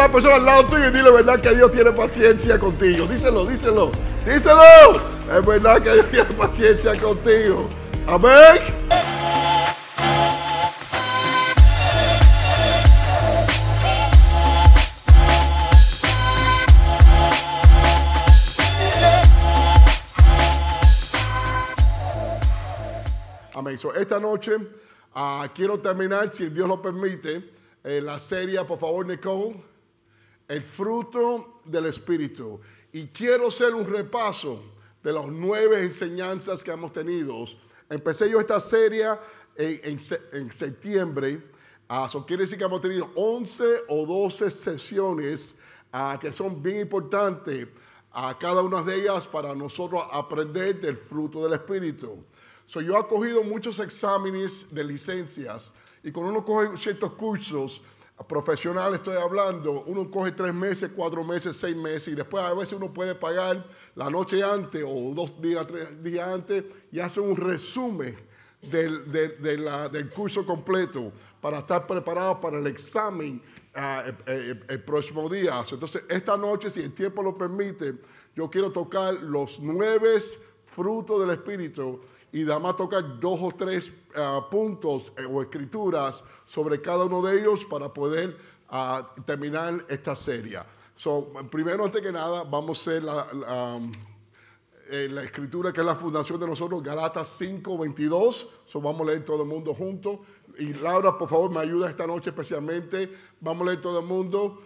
a la persona al lado tuyo y dile, ¿verdad que Dios tiene paciencia contigo? Díselo, díselo, díselo. Es verdad que Dios tiene paciencia contigo. Amén. Amén. So, esta noche quiero terminar, si Dios lo permite, la serie, por favor, Nicole, El Fruto del Espíritu. Y quiero hacer un repaso de las 9 enseñanzas que hemos tenido. Empecé yo esta serie en septiembre. Eso quiere decir que hemos tenido 11 o 12 sesiones que son bien importantes. Cada una de ellas para nosotros aprender del fruto del Espíritu. Yo he cogido muchos exámenes de licencias y cuando uno coge ciertos cursos profesionales, estoy hablando, uno coge 3 meses, 4 meses, 6 meses y después a veces uno puede pagar la noche antes o 2 días, 3 días antes y hace un resumen del curso completo para estar preparado para el examen el próximo día. Entonces, esta noche, si el tiempo lo permite, yo quiero tocar los 9 frutos del Espíritu. Y además tocar 2 o 3 puntos o escrituras sobre cada uno de ellos para poder terminar esta serie. Primero, antes que nada, vamos a hacer la escritura que es la fundación de nosotros, Gálatas 5:22. Vamos a leer todo el mundo juntos. Y Laura, por favor, me ayuda esta noche especialmente. Vamos a leer todo el mundo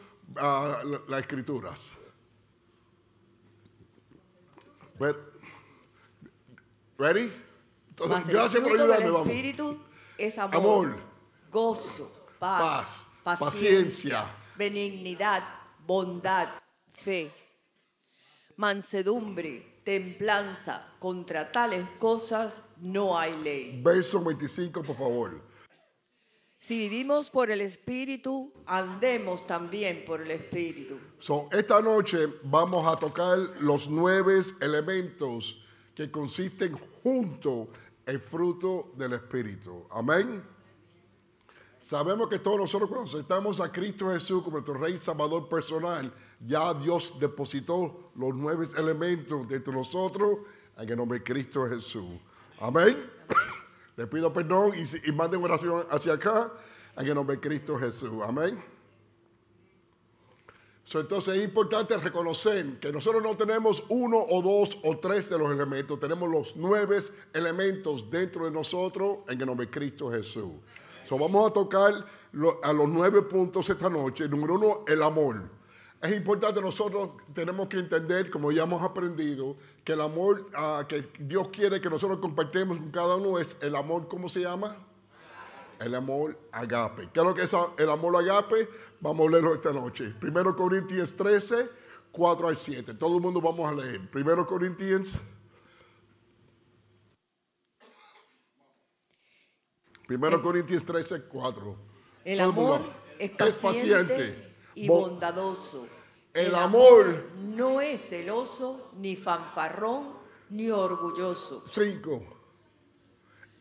las escrituras. ¿Ready? Entonces, gracias por ayudarme, vamos. El Espíritu es amor, gozo, paz, paciencia, benignidad, bondad, fe, mansedumbre, templanza. Contra tales cosas no hay ley. Verso 25, por favor. Si vivimos por el Espíritu, andemos también por el Espíritu. Esta noche vamos a tocar los 9 elementos que consisten junto el fruto del Espíritu. Amén. Sabemos que todos nosotros cuando aceptamos a Cristo Jesús como nuestro Rey Salvador personal, ya Dios depositó los 9 elementos dentro de nosotros en el nombre de Cristo Jesús. Amén. Les pido perdón y manden oración hacia acá en el nombre de Cristo Jesús. Amén. Entonces es importante reconocer que nosotros no tenemos 1 o 2 o 3 de los elementos. Tenemos los 9 elementos dentro de nosotros en el nombre de Cristo Jesús. Vamos a tocar los 9 puntos esta noche. Número 1, el amor. Es importante, nosotros tenemos que entender, como ya hemos aprendido, que el amor que Dios quiere que nosotros compartamos con cada uno es el amor, ¿cómo se llama? El amor agape. ¿Qué es lo que es el amor agape? Vamos a leerlo esta noche. 1 Corintios 13, 4 al 7. Todo el mundo vamos a leer. 1 Corintios. 1 Corintios 13, 4. El amor es paciente y bondadoso. El amor no es celoso, ni fanfarrón, ni orgulloso. 5.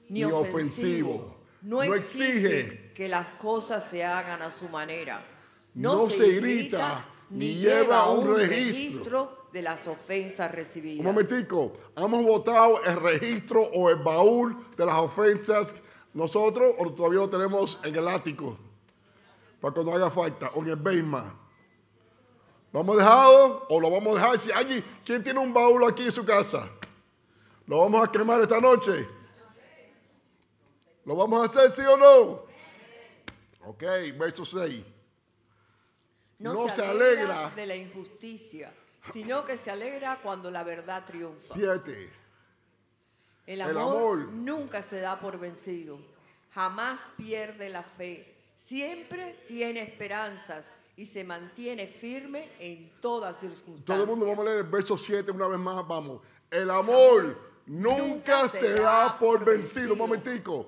Ni ofensivo. No exige que las cosas se hagan a su manera. No se irrita ni lleva un registro de las ofensas recibidas. Un momentico, ¿hemos votado el registro o el baúl de las ofensas nosotros o todavía lo tenemos en el ático? Para cuando haga falta, o en el basement. ¿Lo hemos dejado o lo vamos a dejar? Si alguien, ¿quién tiene un baúl aquí en su casa? ¿Lo vamos a quemar esta noche? ¿Lo vamos a hacer, sí o no? Ok, verso 6. No se alegra de la injusticia, sino que se alegra cuando la verdad triunfa. 7. El amor nunca se da por vencido, jamás pierde la fe, siempre tiene esperanzas y se mantiene firme en todas circunstancias. Todo el mundo, vamos a leer el verso 7 una vez más, vamos. El amor nunca se da por vencido. Un momentico.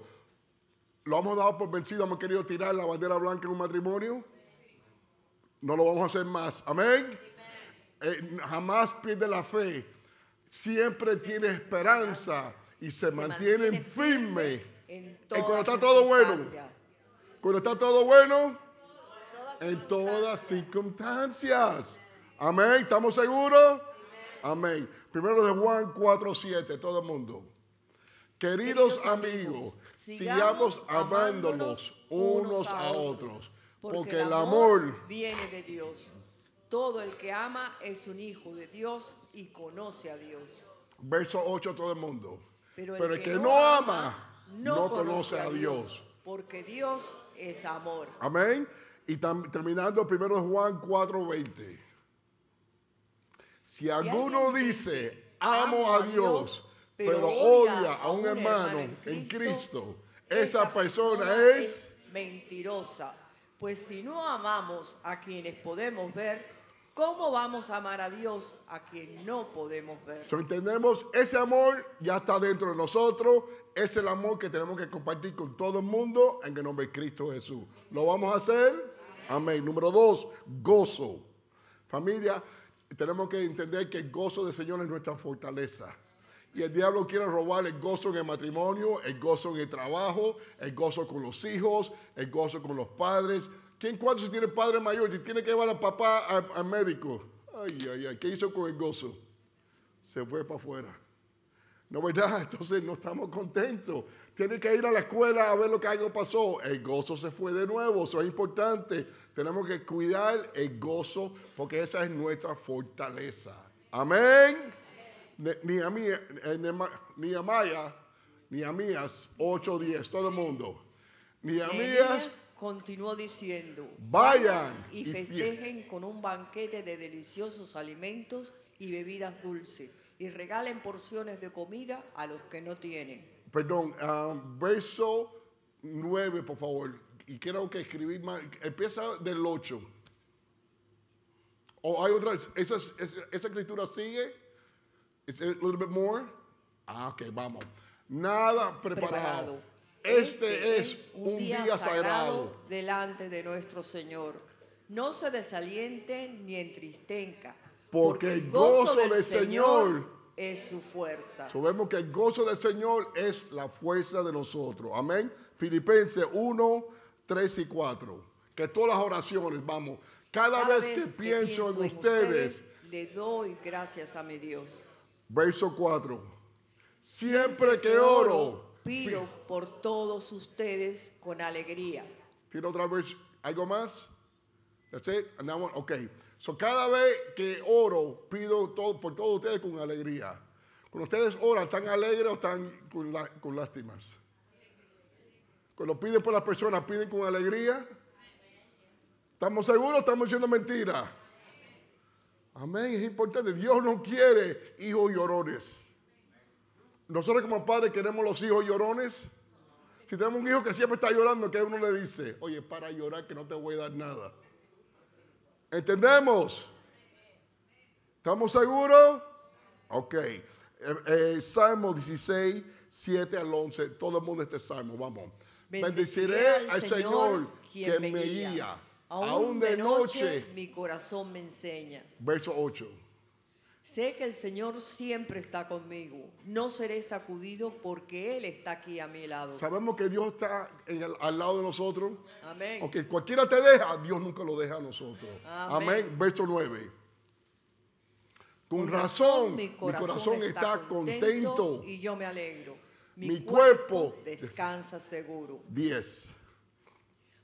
¿Lo hemos dado por vencido? ¿Hemos querido tirar la bandera blanca en un matrimonio? No lo vamos a hacer más. Amén. Jamás pierde la fe. Siempre tiene esperanza y se mantiene firme. Cuando está todo bueno. Cuando está todo bueno. en todas circunstancias. Amén. ¿Estamos seguros? Amén. Primero de Juan 4:7, todo el mundo. Queridos amigos, sigamos amándonos unos a otros, porque el amor viene de Dios. Todo el que ama es un hijo de Dios y conoce a Dios. Verso 8, todo el mundo. Pero el que no ama, no conoce a Dios, porque Dios es amor. Amén. Y terminando, primero Juan 4:20. Si alguno dice, amo a Dios, pero odia a un hermano en Cristo, esa persona es mentirosa. Pues si no amamos a quienes podemos ver, ¿cómo vamos a amar a Dios a quien no podemos ver? So, entendemos, ese amor ya está dentro de nosotros. Es el amor que tenemos que compartir con todo el mundo en el nombre de Cristo Jesús. ¿Lo vamos a hacer? Amén. Número 2, gozo. Familia, tenemos que entender que el gozo del Señor es nuestra fortaleza. Y el diablo quiere robar el gozo en el matrimonio, el gozo en el trabajo, el gozo con los hijos, el gozo con los padres. ¿Quién cuando se tiene padre mayor? Si tiene que llevar a papá al médico. Ay, ay, ay. ¿Qué hizo con el gozo? Se fue para afuera. ¿No, verdad? Entonces no estamos contentos. Tiene que ir a la escuela a ver lo que algo pasó. El gozo se fue de nuevo. Eso es importante. Tenemos que cuidar el gozo porque esa es nuestra fortaleza. Amén. Nehemías 8:10. Todo el mundo. Nehemías continuó diciendo: vayan y festejen con un banquete de deliciosos alimentos y bebidas dulces, y regalen porciones de comida a los que no tienen. Perdón, verso 9, por favor. Y quiero que escribir más. Empieza del 8. ¿O hay otra? ¿Esa escritura sigue? It's a little bit more. Ah, ok, vamos. Nada preparado. Este es un día sagrado delante de nuestro Señor. No se desalienten ni entristenca, porque el gozo del Señor es su fuerza. Sabemos que el gozo del Señor es la fuerza de nosotros. Amén. Filipenses 1:3 y 4. Que todas las oraciones, vamos. Cada vez que pienso en ustedes, le doy gracias a mi Dios. Verso 4. Siempre que oro, pido por todos ustedes con alegría. ¿Tiene otra vez algo más? That's it. And that one. Ok. So, cada vez que oro, pido por todos ustedes con alegría. Cuando ustedes oran, ¿están alegres o están con lástimas? Cuando piden por las personas, ¿piden con alegría? ¿Estamos seguros o estamos diciendo mentiras? Amén, es importante. Dios no quiere hijos llorones. Nosotros como padres queremos los hijos llorones. Si tenemos un hijo que siempre está llorando, ¿qué uno le dice? Oye, para llorar que no te voy a dar nada. ¿Entendemos? ¿Estamos seguros? Ok. Salmo 16:7 al 11. Todo el mundo este salmo, vamos. Bendeciré al Señor quien me guía. Aún de noche mi corazón me enseña. Verso 8. Sé que el Señor siempre está conmigo. No seré sacudido porque Él está aquí a mi lado. Sabemos que Dios está al lado de nosotros. Amén. Aunque cualquiera te deja, Dios nunca lo deja a nosotros. Amén. Amén. Verso 9. Con razón mi corazón está contento y yo me alegro. Mi cuerpo descansa seguro. 10.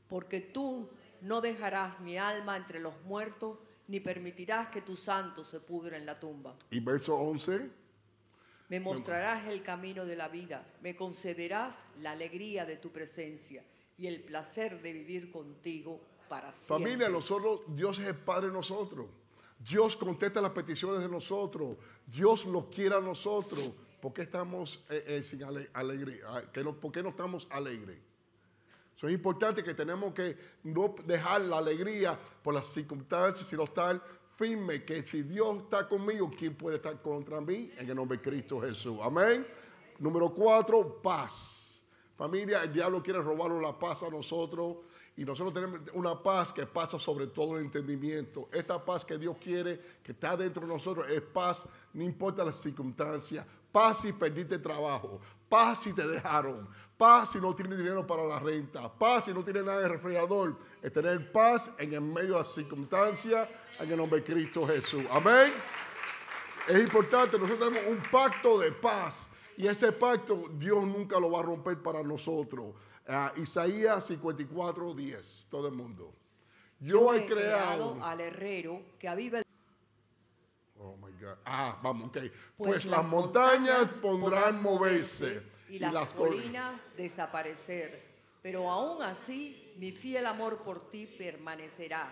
Porque tú no dejarás mi alma entre los muertos, ni permitirás que tu santo se pudra en la tumba. Y verso 11. Me mostrarás el camino de la vida, me concederás la alegría de tu presencia y el placer de vivir contigo para siempre. Familia, nosotros, Dios es el Padre de nosotros. Dios contesta las peticiones de nosotros. Dios los quiere a nosotros. ¿Por qué estamos sin alegría? ¿Por qué no estamos alegres? Eso es importante, que tenemos que no dejar la alegría por las circunstancias, sino estar firme que si Dios está conmigo, ¿quién puede estar contra mí? En el nombre de Cristo Jesús. Amén. Número 4, paz. Familia, el diablo quiere robarnos la paz a nosotros y nosotros tenemos una paz que pasa sobre todo el entendimiento. Esta paz que Dios quiere, que está dentro de nosotros, es paz, no importa las circunstancias. Paz si perdiste trabajo. Paz si te dejaron. Paz si no tienes dinero para la renta. Paz si no tienes nada de refrigerador. Es tener paz en el medio de las circunstancias, en el nombre de Cristo Jesús. Amén. Es importante, nosotros tenemos un pacto de paz. Y ese pacto Dios nunca lo va a romper para nosotros. Isaías 54, 10. Todo el mundo. Yo he creado al herrero que aviva el... Oh, my God. Ah, vamos, ok. Pues las montañas podrán moverse y las colinas desaparecer. Pero aún así, mi fiel amor por ti permanecerá.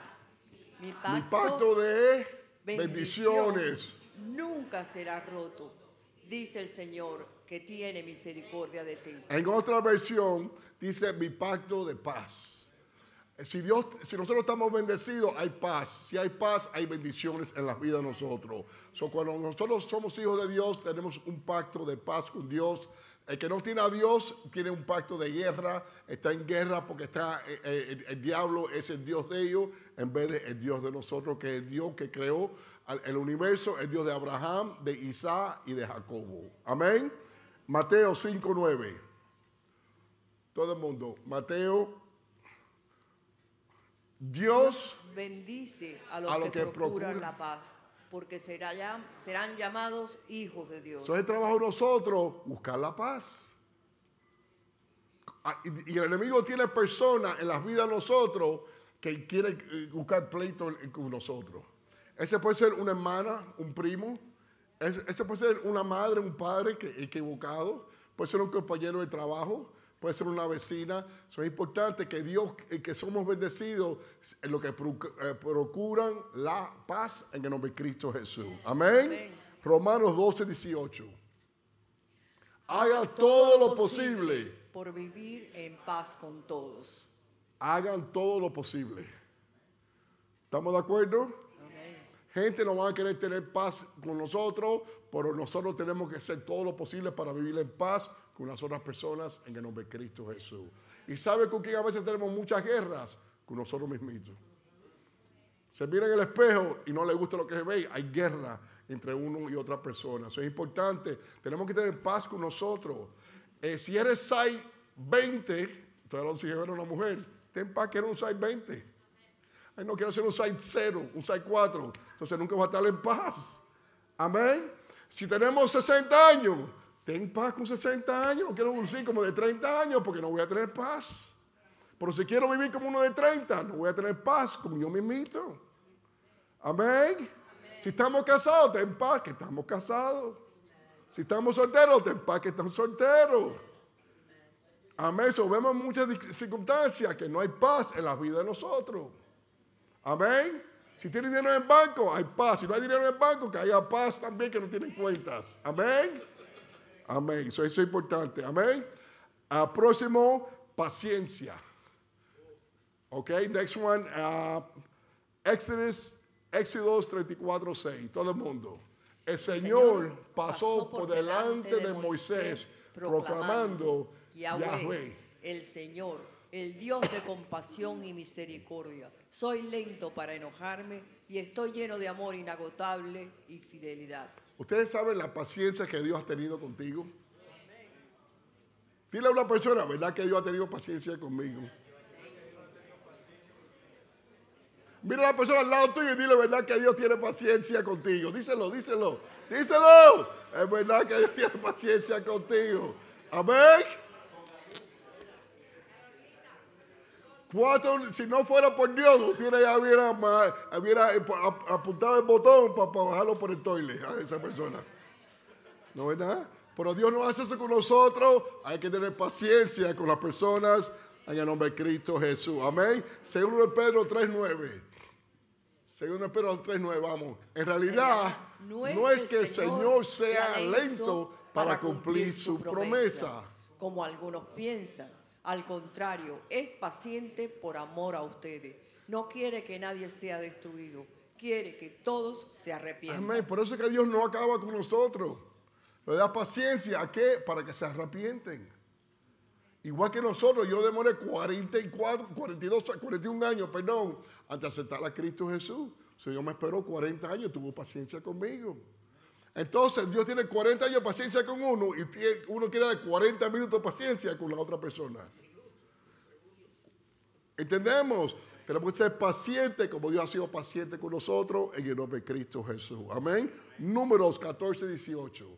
Mi pacto de bendiciones nunca será roto, dice el Señor, que tiene misericordia de ti. En otra versión, dice mi pacto de paz. Si nosotros estamos bendecidos, hay paz. Si hay paz, hay bendiciones en la vida de nosotros. So, cuando nosotros somos hijos de Dios, tenemos un pacto de paz con Dios. El que no tiene a Dios, tiene un pacto de guerra. Está en guerra porque está el diablo es el Dios de ellos, en vez de el Dios de nosotros, que es el Dios que creó el universo, el Dios de Abraham, de Isaac y de Jacobo. Amén. Mateo 5:9. Todo el mundo. Mateo. Dios bendice a los que procuran la paz, porque serán llamados hijos de Dios. Eso es el trabajo de nosotros, buscar la paz. Y el enemigo tiene personas en las vidas de nosotros que quieren buscar pleito con nosotros. Ese puede ser una hermana, un primo. Ese puede ser una madre, un padre equivocado. Puede ser un compañero de trabajo. Puede ser una vecina. Eso es importante, que Dios, que somos bendecidos en lo que procuran la paz en el nombre de Cristo Jesús. Amén. Amén. Romanos 12, 18. Hagan todo lo posible por vivir en paz con todos. Hagan todo lo posible. ¿Estamos de acuerdo? Amén. Gente no va a querer tener paz con nosotros, pero nosotros tenemos que hacer todo lo posible para vivir en paz con las otras personas en el nombre de Cristo Jesús. ¿Y sabe con quién a veces tenemos muchas guerras? Con nosotros mismos. Se mira en el espejo y no le gusta lo que se ve. Hay guerra entre uno y otra persona. Eso es importante. Tenemos que tener paz con nosotros. Si eres 6'20", todavía lo sigue ver una mujer, ten paz que eres un 6'20". Ay, no quiero ser un 6'0", un 6'4". Entonces nunca va a estar en paz. Amén. Si tenemos 60 años, ten paz con 60 años, no quiero vivir como de 30 años porque no voy a tener paz. Pero si quiero vivir como uno de 30, no voy a tener paz como yo mismito. Amén. Amén. Si estamos casados, ten paz que estamos casados. Si estamos solteros, ten paz que estamos solteros. Amén. So, vemos muchas circunstancias que no hay paz en la vida de nosotros. Amén. Si tienen dinero en el banco, hay paz. Si no hay dinero en el banco, que haya paz también, que no tienen cuentas. Amén. Amén. Eso es importante. Amén. Próximo, paciencia. Ok, next one. Éxodo 34, 6. Todo el mundo. El Señor pasó por delante de Moisés proclamando Yahweh, el Señor, el Dios de compasión y misericordia. Soy lento para enojarme y estoy lleno de amor inagotable y fidelidad. ¿Ustedes saben la paciencia que Dios ha tenido contigo? Dile a una persona, ¿verdad que Dios ha tenido paciencia conmigo? Mira a la persona al lado tuyo y dile, ¿verdad que Dios tiene paciencia contigo? Díselo, díselo, díselo. Es verdad que Dios tiene paciencia contigo. Amén. Si no fuera por Dios, usted ya hubiera apuntado el botón para bajarlo por el toile a esa persona. ¿No, verdad? Pero Dios no hace eso con nosotros. Hay que tener paciencia con las personas en el nombre de Cristo Jesús. Amén. Segundo de Pedro 3:9. Segundo de Pedro 3:9, vamos. En realidad, no es que el Señor sea lento para cumplir su promesa, como algunos piensan. Al contrario, es paciente por amor a ustedes. No quiere que nadie sea destruido. Quiere que todos se arrepientan. Amén. Por eso es que Dios no acaba con nosotros. Le da paciencia. ¿A qué? Para que se arrepienten. Igual que nosotros, yo demoré 41 años, perdón, antes de aceptar a Cristo Jesús. O sea, yo me esperó 40 años, tuvo paciencia conmigo. Entonces Dios tiene 40 años de paciencia con uno y uno quiere dar 40 minutos de paciencia con la otra persona. ¿Entendemos? Tenemos que ser pacientes como Dios ha sido paciente con nosotros en el nombre de Cristo Jesús. Amén. Números 14, 18.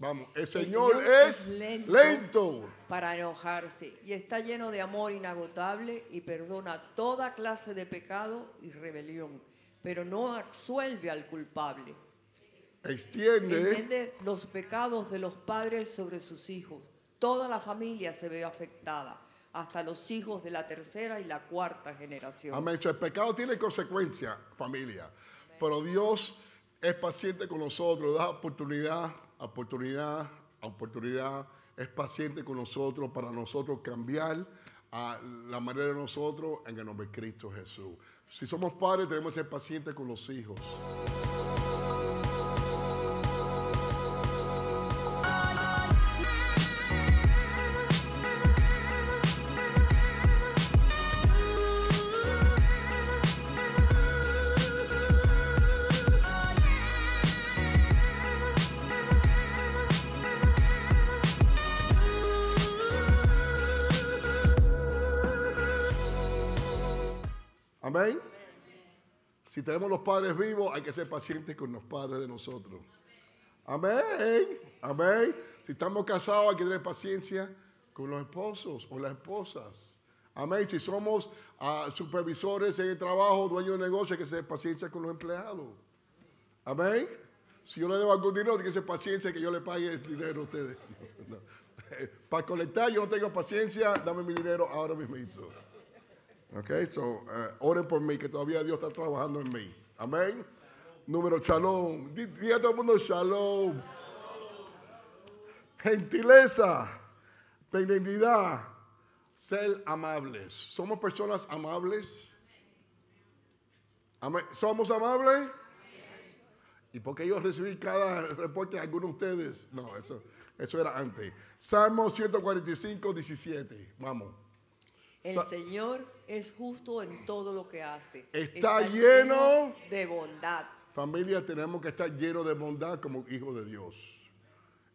Vamos, el Señor es lento para enojarse y está lleno de amor inagotable y perdona toda clase de pecado y rebelión, pero no absuelve al culpable. Extiende los pecados de los padres sobre sus hijos. Toda la familia se ve afectada, hasta los hijos de la tercera y la cuarta generación. Amén. El pecado tiene consecuencias, familia. Amén. Pero Dios es paciente con nosotros, da oportunidad. Oportunidad, es paciente con nosotros para nosotros cambiar a la manera de nosotros en el nombre de Cristo Jesús. Si somos padres, tenemos que ser pacientes con los hijos. Amén. Si tenemos los padres vivos, hay que ser pacientes con los padres de nosotros. Amén. Amén. Si estamos casados, hay que tener paciencia con los esposos o las esposas. Amén. Si somos supervisores en el trabajo, dueños de negocio, hay que ser paciencia con los empleados. Amén. Si yo le debo algún dinero, hay que ser paciencia que yo le pague el dinero a ustedes. No. Para colectar, yo no tengo paciencia, dame mi dinero ahora mismito. Ok, oren por mí, que todavía Dios está trabajando en mí. Amén. Número shalom. Diga a todo el mundo shalom. Gentileza, benignidad, ser amables. ¿Somos personas amables? Amén. ¿Somos amables? ¿Y por qué yo recibí cada reporte de algunos de ustedes? No, eso era antes. Salmo 145, 17. Vamos. El Señor es justo en todo lo que hace. Está lleno de bondad. Familia, tenemos que estar llenos de bondad como hijos de Dios.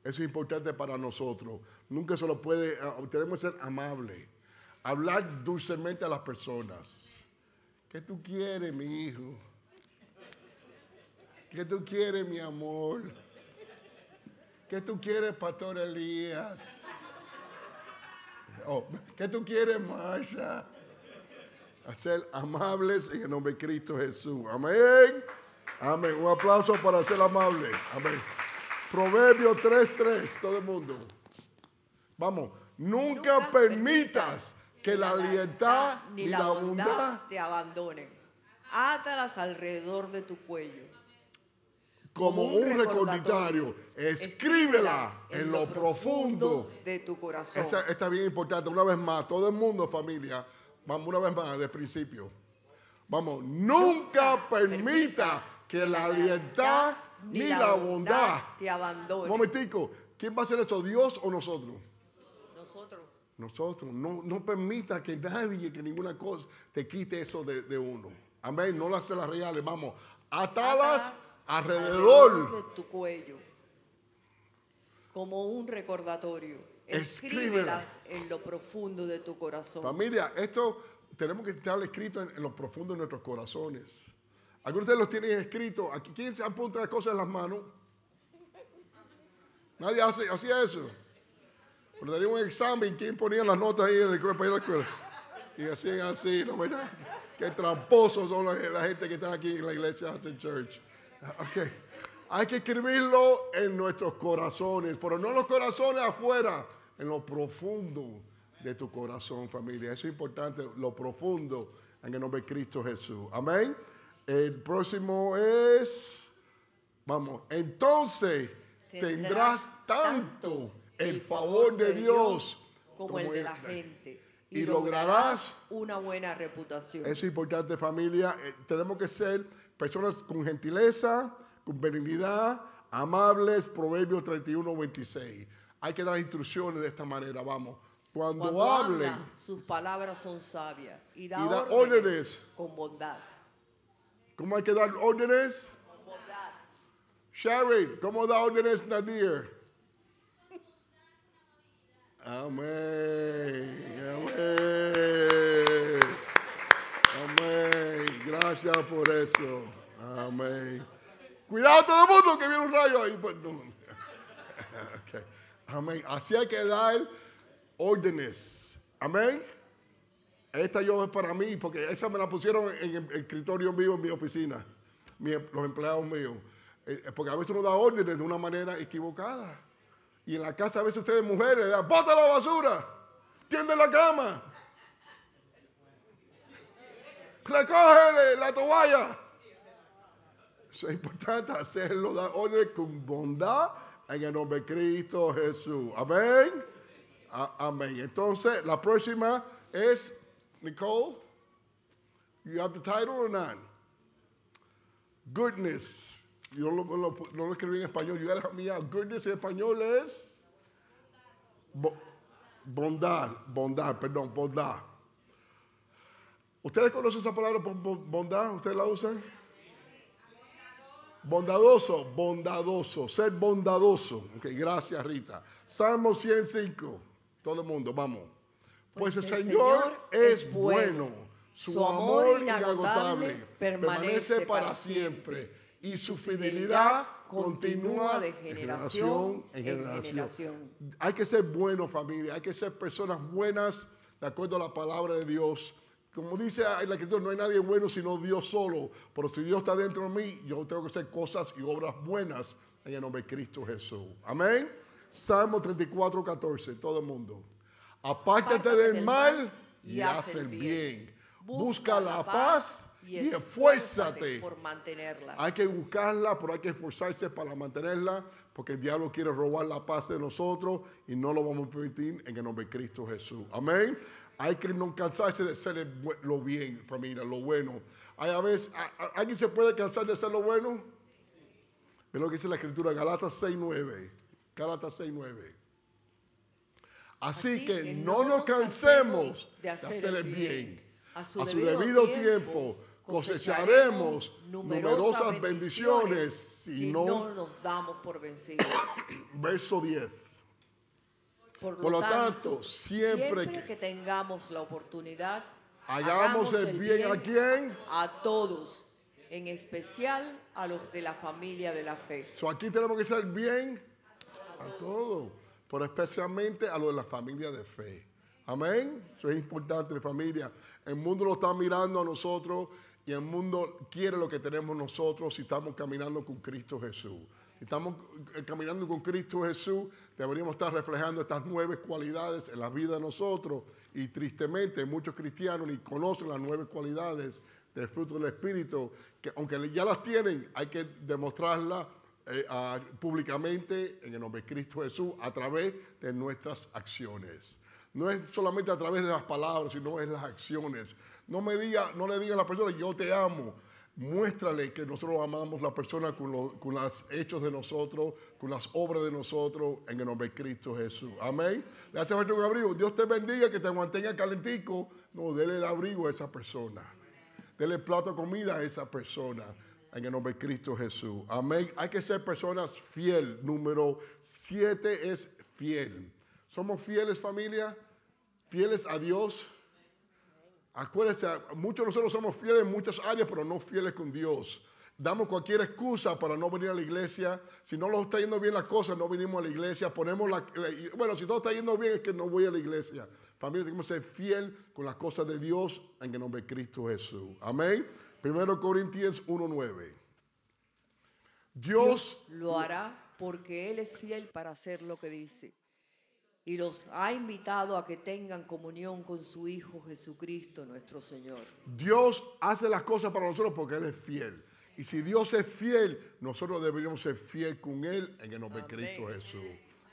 Eso es importante para nosotros. Nunca se lo puede... tenemos que ser amables. Hablar dulcemente a las personas. ¿Qué tú quieres, mi hijo? ¿Qué tú quieres, mi amor? ¿Qué tú quieres, Pastor Elías? ¿Qué tú quieres, Marsha? A ser amables en el nombre de Cristo Jesús. Amén. Amén. Un aplauso para ser amable. Amén. Proverbios 3:3. Todo el mundo. Vamos. Nunca permitas que la lealtad ni la bondad te abandonen. Átalas alrededor de tu cuello. Como un recordatorio, escríbela en lo profundo de tu corazón. Esa está bien importante. Una vez más, todo el mundo, familia, vamos una vez más, desde el principio. Vamos, nunca permitas que la lealtad ni la bondad te abandone. Un momentico, ¿quién va a hacer eso? ¿Dios o nosotros? Nosotros. Nosotros. No permita que nadie, que ninguna cosa te quite eso de uno. Amén, no las se las reales. Vamos, atalas alrededor de tu cuello, como un recordatorio. Escríbelas en lo profundo de tu corazón. Familia, esto tenemos que estar escrito en lo profundo de nuestros corazones. Algunos de ustedes los tienen escrito. Aquí, ¿quién se apunta las cosas en las manos? Nadie hacía eso. Pero tenía un examen, ¿quién ponía las notas ahí en el cuerpo de la escuela? Y hacían así, ¿no? ¿Verdad? Qué tramposos son la gente que está aquí en la iglesia, en church. Okay. Hay que escribirlo en nuestros corazones, pero no en los corazones afuera, en lo profundo de tu corazón, familia. Eso es importante, lo profundo, en el nombre de Cristo Jesús. Amén. El próximo es, vamos, entonces tendrás tanto el favor de Dios como el de la gente. Y lograrás una buena reputación. Eso es importante, familia. Tenemos que ser personas con gentileza, con benignidad, amables. Proverbios 31, 26. Hay que dar instrucciones de esta manera, vamos. Cuando hablen, sus palabras son sabias y da órdenes con bondad. ¿Cómo hay que dar órdenes? Con bondad. Sharon, ¿cómo da órdenes Nadir? Amén, amén, amén. Gracias por eso. Amén. Cuidado todo el mundo que viene un rayo ahí. Perdón. Okay. Amén. Así hay que dar órdenes. Amén. Esta yo es para mí porque esa me la pusieron en el escritorio mío, en mi oficina, los empleados míos. Porque a veces uno da órdenes de una manera equivocada. Y en la casa a veces ustedes mujeres dan, bota la basura, tiende la cama, recógele la toalla. Eso es importante hacerlo, dar órdenes con bondad en el nombre de Cristo Jesús. Amén. Amén. Entonces, la próxima es, Nicole, you have the title or not? Goodness. Yo no lo escribí en español. You gotta help me out. Goodness en español es bondad. ¿Ustedes conocen esa palabra bondad? ¿Ustedes la usan? Bondadoso. Ser bondadoso. Okay, gracias, Rita. Salmo 105. Todo el mundo, vamos. Pues el Señor es bueno. Su amor inagotable permanece para siempre. Y su fidelidad continúa de generación en generación. Hay que ser buenos, familia. Hay que ser personas buenas de acuerdo a la palabra de Dios. Como dice en la Escritura, no hay nadie bueno sino Dios solo. Pero si Dios está dentro de mí, yo tengo que hacer cosas y obras buenas en el nombre de Cristo Jesús. Amén. Salmo 34, 14. Todo el mundo. Apártate del mal y haz el bien. Busca la paz y esfuérzate por mantenerla. Hay que buscarla, pero hay que esforzarse para mantenerla, porque el diablo quiere robar la paz de nosotros y no lo vamos a permitir en el nombre de Cristo Jesús. Amén. Hay que no cansarse de hacer lo bien, familia, lo bueno. Hay a veces, ¿alguien se puede cansar de hacer lo bueno? Ve lo que dice la Escritura, Gálatas 6:9. Gálatas 6:9. Así que no nos cansemos de hacer el bien. A su debido tiempo cosecharemos numerosas bendiciones si no nos damos por vencidos. Verso 10. Por lo tanto, siempre que tengamos la oportunidad, hagamos el bien ¿a quién? A todos, en especial a los de la familia de la fe. So aquí tenemos que hacer bien a todos, pero especialmente a los de la familia de fe. Amén. Eso es importante, familia. El mundo lo está mirando a nosotros y el mundo quiere lo que tenemos nosotros si estamos caminando con Cristo Jesús. Si estamos caminando con Cristo Jesús, deberíamos estar reflejando estas nueve cualidades en la vida de nosotros. Y tristemente, muchos cristianos ni conocen las nueve cualidades del fruto del Espíritu, que aunque ya las tienen, hay que demostrarlas públicamente en el nombre de Cristo Jesús a través de nuestras acciones. No es solamente a través de las palabras, sino en las acciones. No le diga a la persona, yo te amo. Muéstrale que nosotros amamos a la persona con los hechos de nosotros, con las obras de nosotros, en el nombre de Cristo Jesús. Amén. Le hace falta un abrigo. Dios te bendiga, que te mantenga calentico. No, dele el abrigo a esa persona. Dele el plato de comida a esa persona, en el nombre de Cristo Jesús. Amén. Hay que ser personas fiel. Número 7 es fiel. ¿Somos fieles, familia? Fieles a Dios. Acuérdense, muchos de nosotros somos fieles en muchas áreas, pero no fieles con Dios. Damos cualquier excusa para no venir a la iglesia. Si no nos está yendo bien las cosas, no venimos a la iglesia. Bueno, si todo está yendo bien, es que no voy a la iglesia. Familia, tenemos que ser fiel con las cosas de Dios en el nombre de Cristo Jesús. Amén. 1 Corintios 1:9. Dios lo hará porque Él es fiel para hacer lo que dice. Y los ha invitado a que tengan comunión con su Hijo Jesucristo, nuestro Señor. Dios hace las cosas para nosotros porque Él es fiel. Y si Dios es fiel, nosotros deberíamos ser fiel con Él en el nombre de Cristo Jesús.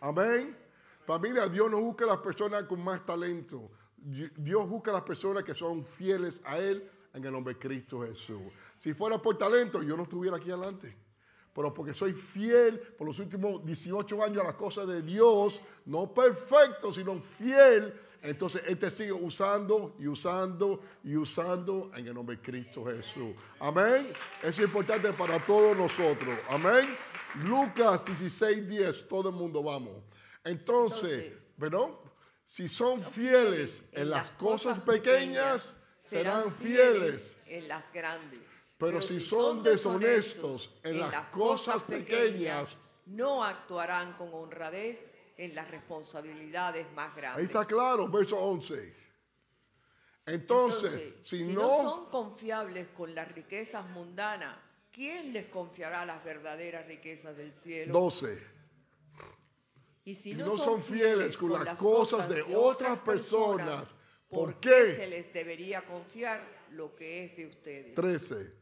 Amén. Familia, Dios no busca a las personas con más talento. Dios busca a las personas que son fieles a Él en el nombre de Cristo Jesús. Si fuera por talento, yo no estuviera aquí adelante. Pero porque soy fiel por los últimos 18 años a las cosas de Dios, no perfecto, sino fiel, entonces Él te sigue usando y usando y usando en el nombre de Cristo Jesús. Amén. Es importante para todos nosotros. Amén. Lucas 16:10, todo el mundo vamos. Entonces, ¿verdad? Si son fieles en las cosas pequeñas, serán fieles en las grandes. Pero si son deshonestos en las cosas pequeñas, no actuarán con honradez en las responsabilidades más grandes. Ahí está claro, verso 11. Entonces, si no son confiables con las riquezas mundanas, ¿quién les confiará las verdaderas riquezas del cielo? 12. Y si no son fieles con las cosas de otras personas, ¿por qué se les debería confiar lo que es de ustedes? 13.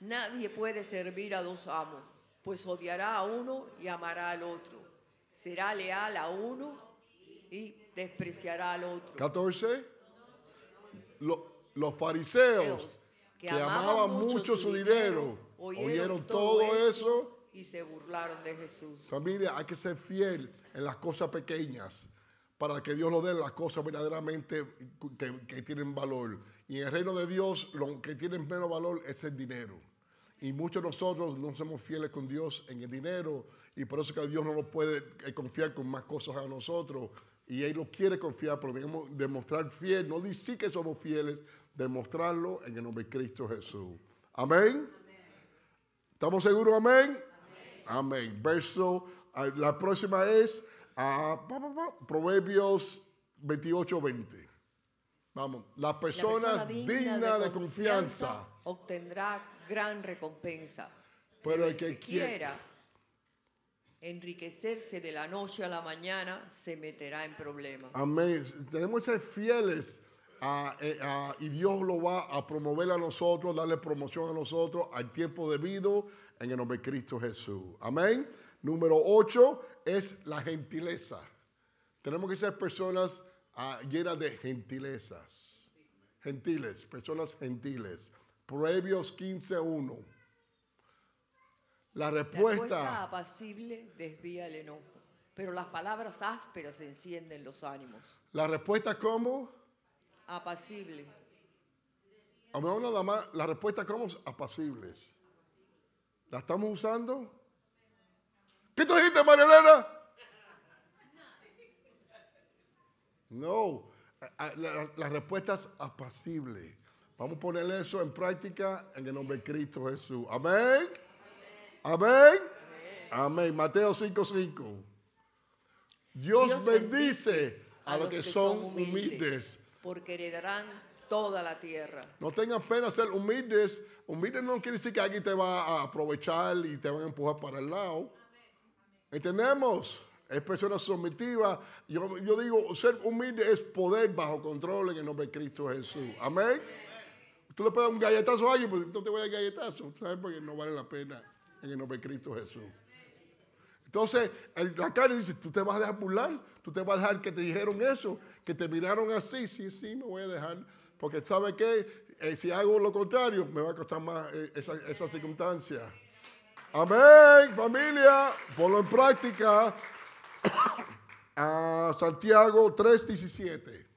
Nadie puede servir a dos amos, pues odiará a uno y amará al otro. Será leal a uno y despreciará al otro. 14. Los fariseos que amaban mucho su dinero, oyeron todo eso y se burlaron de Jesús. Familia, hay que ser fiel en las cosas pequeñas para que Dios nos dé las cosas verdaderamente que tienen valor. Y en el reino de Dios, lo que tiene menos valor es el dinero. Y muchos de nosotros no somos fieles con Dios en el dinero, y por eso que Dios no nos puede confiar con más cosas a nosotros. Y Él nos quiere confiar, pero debemos demostrar fiel, no decir que somos fieles, demostrarlo en el nombre de Cristo Jesús. Amén. ¿Estamos seguros? Amén. Amén. Verso, la próxima es Proverbios 28:20. Vamos. La persona digna de confianza obtendrá gran recompensa. Pero el que quiera enriquecerse de la noche a la mañana se meterá en problemas. Amén. Tenemos que ser fieles y Dios lo va a promover a nosotros, darle promoción a nosotros al tiempo debido en el nombre de Cristo Jesús. Amén. Número 8 es la gentileza. Tenemos que ser personas llenas de gentilezas. Gentiles, personas gentiles. Proverbios 15:1. La respuesta apacible desvía el enojo, pero las palabras ásperas encienden los ánimos. La respuesta ¿cómo? Apacible. La respuesta ¿cómo? Apacibles. ¿La estamos usando? ¿Qué tú dijiste, María Elena? No. La respuesta es apacible. Vamos a poner eso en práctica en el nombre de Cristo Jesús. Amén. Amén. Amén. Amén. Mateo 5:5. Dios bendice a los que son humildes, porque heredarán toda la tierra. No tengan pena ser humildes. Humildes no quiere decir que alguien te va a aprovechar y te van a empujar para el lado. ¿Entendemos? Es persona sometida. Yo digo, ser humilde es poder bajo control en el nombre de Cristo Jesús. Amén. Tú le puedes dar un galletazo a alguien, pero no te voy a dar galletazo, ¿sabes? Porque no vale la pena en el nombre de Cristo Jesús. Entonces, la carne dice, tú te vas a dejar burlar, tú te vas a dejar que te dijeron eso, que te miraron así, sí, me voy a dejar. Porque ¿sabe qué? Si hago lo contrario, me va a costar más esa circunstancia. Amén, familia, ponlo en práctica. Santiago 3:17.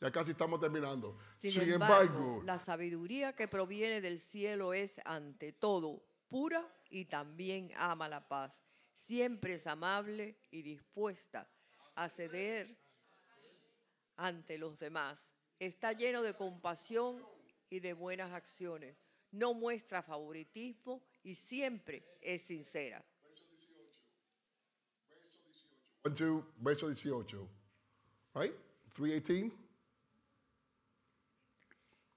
Ya casi estamos terminando. Sin embargo, la sabiduría que proviene del cielo es ante todo pura y también ama la paz. Siempre es amable y dispuesta a ceder ante los demás. Está lleno de compasión y de buenas acciones. No muestra favoritismo y siempre es sincera. Verso 18. Right? 3:18.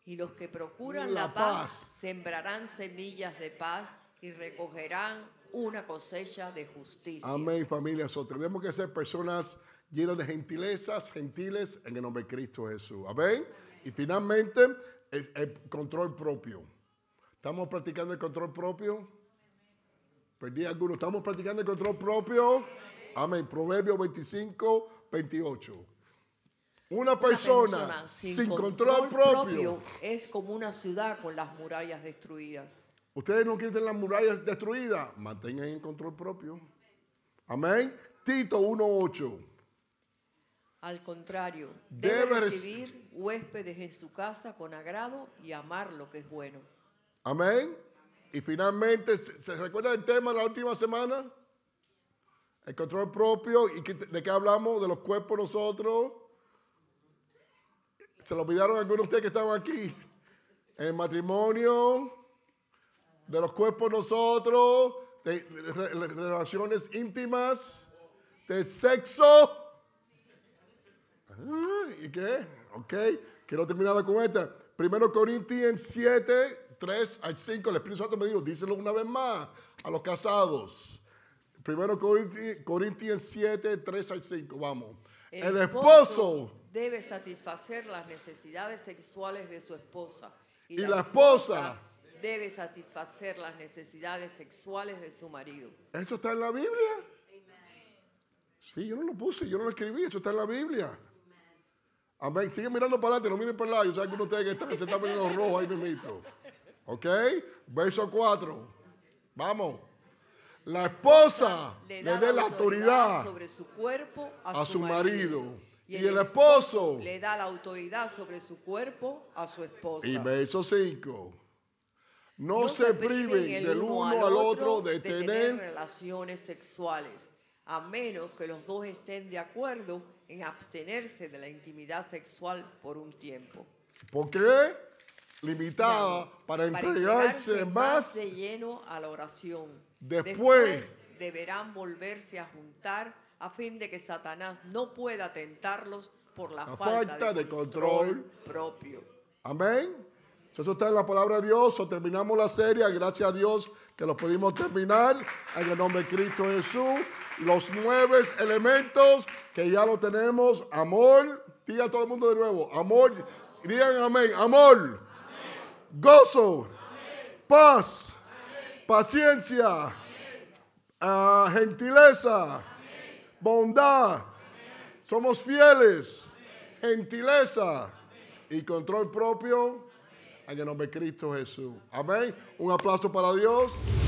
Y los que procuran la paz sembrarán semillas de paz y recogerán una cosecha de justicia. Amén, familia. So, tenemos que ser personas llenas de gentilezas, gentiles en el nombre de Cristo Jesús. Amén. Y finalmente, el control propio. ¿Estamos practicando el control propio? Perdí algunos. ¿Estamos practicando el control propio? Amén. Proverbios 25:28. Una persona sin control propio es como una ciudad con las murallas destruidas. Ustedes no quieren tener las murallas destruidas. Mantengan en control propio. Amén. Tito 1:8. Al contrario, debe recibir huéspedes en su casa con agrado y amar lo que es bueno. Amén. Y finalmente, ¿se recuerda el tema de la última semana? El control propio. ¿Y de qué hablamos? De los cuerpos nosotros. Se lo olvidaron algunos de ustedes que estaban aquí. El matrimonio, de los cuerpos nosotros, de relaciones íntimas, del sexo. ¿Y qué? Ok, quiero terminar con esta. 1 Corintios 7, 3 al 5. El Espíritu Santo me dijo, díselo una vez más a los casados. 1 Corintios 7, 3 al 5. Vamos. El esposo debe satisfacer las necesidades sexuales de su esposa. Y la esposa debe satisfacer las necesidades sexuales de su marido. ¿Eso está en la Biblia? Sí, yo no lo puse, yo no lo escribí. Eso está en la Biblia. Amén. Sigue mirando para adelante, no miren para el lado. Yo sé que ustedes que están, se están poniendo rojo ahí mismo. ¿Ok? Verso 4. Vamos. La esposa le dé la autoridad sobre su cuerpo a su marido. Y el esposo le da la autoridad sobre su cuerpo a su esposa. Y verso 5. No se priven del uno al otro de tener relaciones sexuales, a menos que los dos estén de acuerdo en abstenerse de la intimidad sexual por un tiempo. ¿Por qué? Limitada para entregarse más de lleno a la oración. Después deberán volverse a juntar a fin de que Satanás no pueda tentarlos por la falta de control propio. Amén. Eso está en la palabra de Dios. O terminamos la serie. Gracias a Dios que lo pudimos terminar. En el nombre de Cristo Jesús. Los 9 elementos que ya lo tenemos. Amor. Diga a todo el mundo de nuevo. Amor. Digan amén. Amor. Amén. Gozo. Amén. Paz. Amén. Paciencia. Amén. Gentileza. Amén. Bondad. Amén. Somos fieles. Amén. Gentileza. Amén. Y control propio. En el nombre de Cristo Jesús. Amén. Un aplauso para Dios.